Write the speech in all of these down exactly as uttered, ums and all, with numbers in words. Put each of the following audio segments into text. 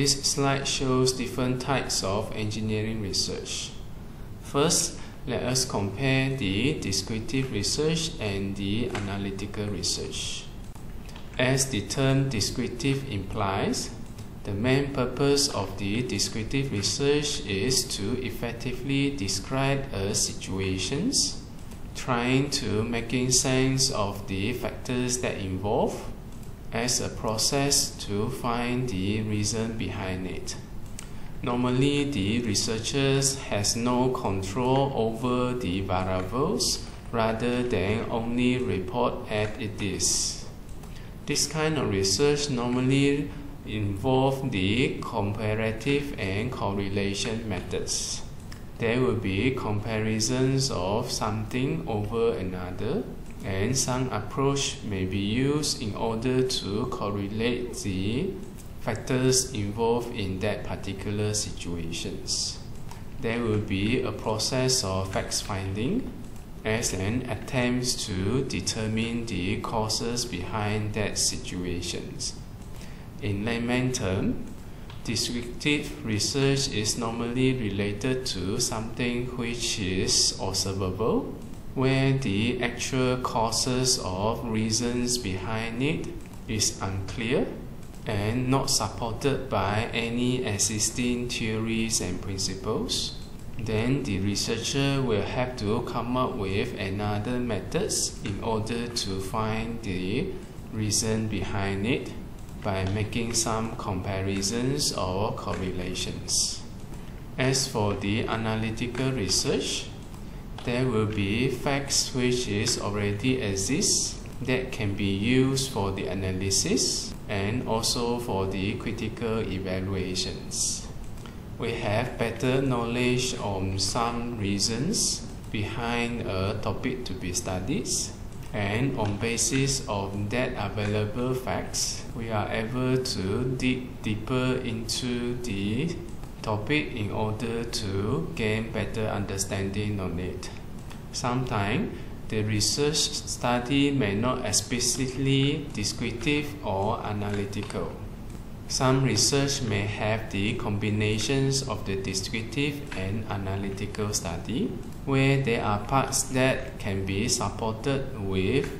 This slide shows different types of engineering research. First, let us compare the descriptive research and the analytical research. As the term descriptive implies, the main purpose of the descriptive research is to effectively describe a situation, trying to make sense of the factors that involve, as a process to find the reason behind it. Normally, the researchers has no control over the variables rather than only report as it is. This kind of research normally involves the comparative and correlation methods. There will be comparisons of something over another, and some approach may be used in order to correlate the factors involved in that particular situations. There will be a process of fact-finding as an attempt to determine the causes behind that situations. In layman term, descriptive research is normally related to something which is observable, where the actual causes or reasons behind it is unclear and not supported by any existing theories and principles. Then the researcher will have to come up with another methods in order to find the reason behind it by making some comparisons or correlations. As for the analytical research, there will be facts which is already exists that can be used for the analysis and also for the critical evaluations. We have better knowledge on some reasons behind a topic to be studied, and on basis of that available facts, we are able to dig deeper into the topic in order to gain better understanding on it. Sometimes, the research study may not explicitly descriptive or analytical. Some research may have the combinations of the descriptive and analytical study, where there are parts that can be supported with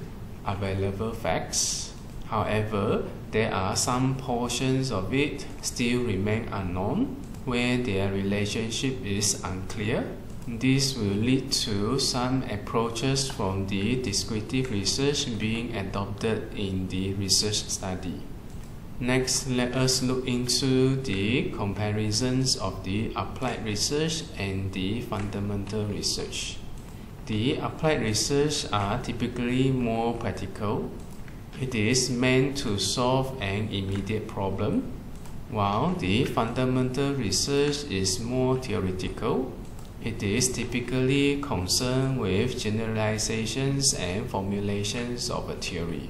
available facts. However, there are some portions of it still remain unknown, where their relationship is unclear. This will lead to some approaches from the descriptive research being adopted in the research study. Next, let us look into the comparisons of the applied research and the fundamental research. The applied research are typically more practical. It is meant to solve an immediate problem, while the fundamental research is more theoretical. It is typically concerned with generalizations and formulations of a theory.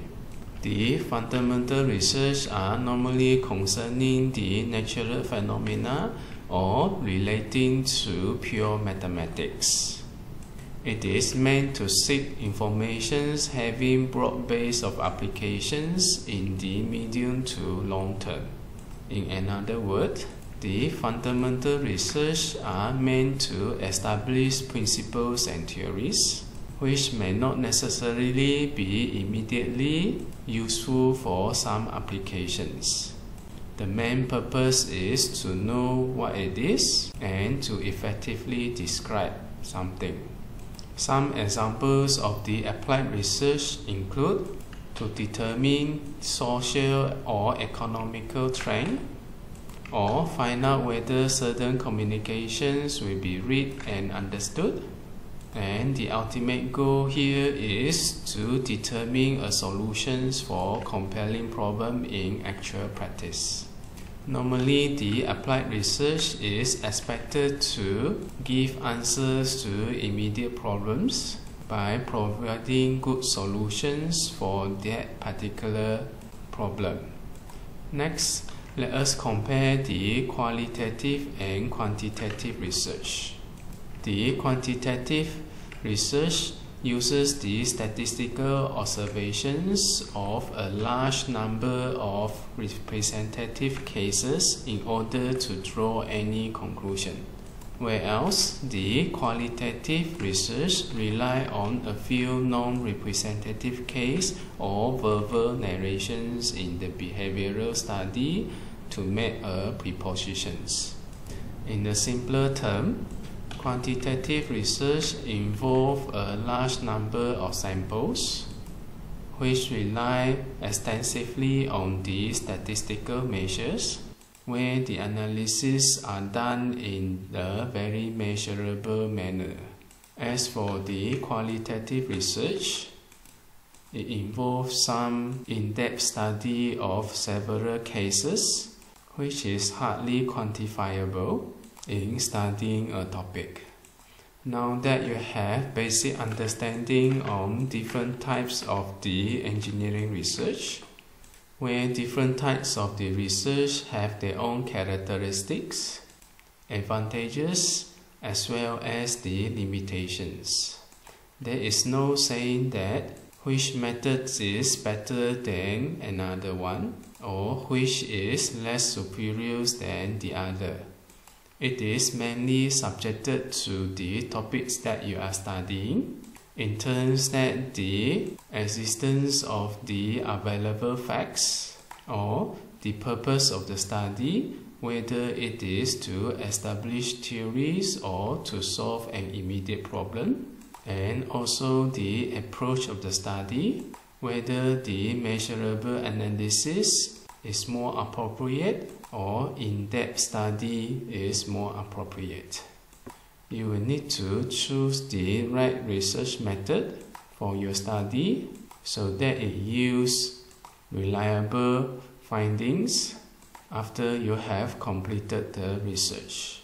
The fundamental research are normally concerning the natural phenomena or relating to pure mathematics. It is meant to seek information having broad base of applications in the medium to long term. In another word, the fundamental research are meant to establish principles and theories, which may not necessarily be immediately useful for some applications. The main purpose is to know what it is and to effectively describe something. Some examples of the applied research include to determine social or economical trend, or find out whether certain communications will be read and understood. And the ultimate goal here is to determine a solution for compelling problem in actual practice. Normally, the applied research is expected to give answers to immediate problems by providing good solutions for that particular problem. Next, let us compare the qualitative and quantitative research. The quantitative research uses the statistical observations of a large number of representative cases in order to draw any conclusion, whereas the qualitative research relies on a few non-representative cases or verbal narrations in the behavioral study to make a propositions. In a simpler term, quantitative research involves a large number of samples, which rely extensively on the statistical measures, where the analyses are done in a very measurable manner. As for the qualitative research, it involves some in-depth study of several cases, which is hardly quantifiable in studying a topic. Now that you have basic understanding on different types of the engineering research, where different types of the research have their own characteristics, advantages, as well as the limitations, there is no saying that which method is better than another one, or which is less superior than the other. It is mainly subjected to the topics that you are studying, in terms that the existence of the available facts, or the purpose of the study, whether it is to establish theories or to solve an immediate problem, and also the approach of the study, whether the measurable analysis is more appropriate or in-depth study is more appropriate. You will need to choose the right research method for your study so that it yields reliable findings after you have completed the research.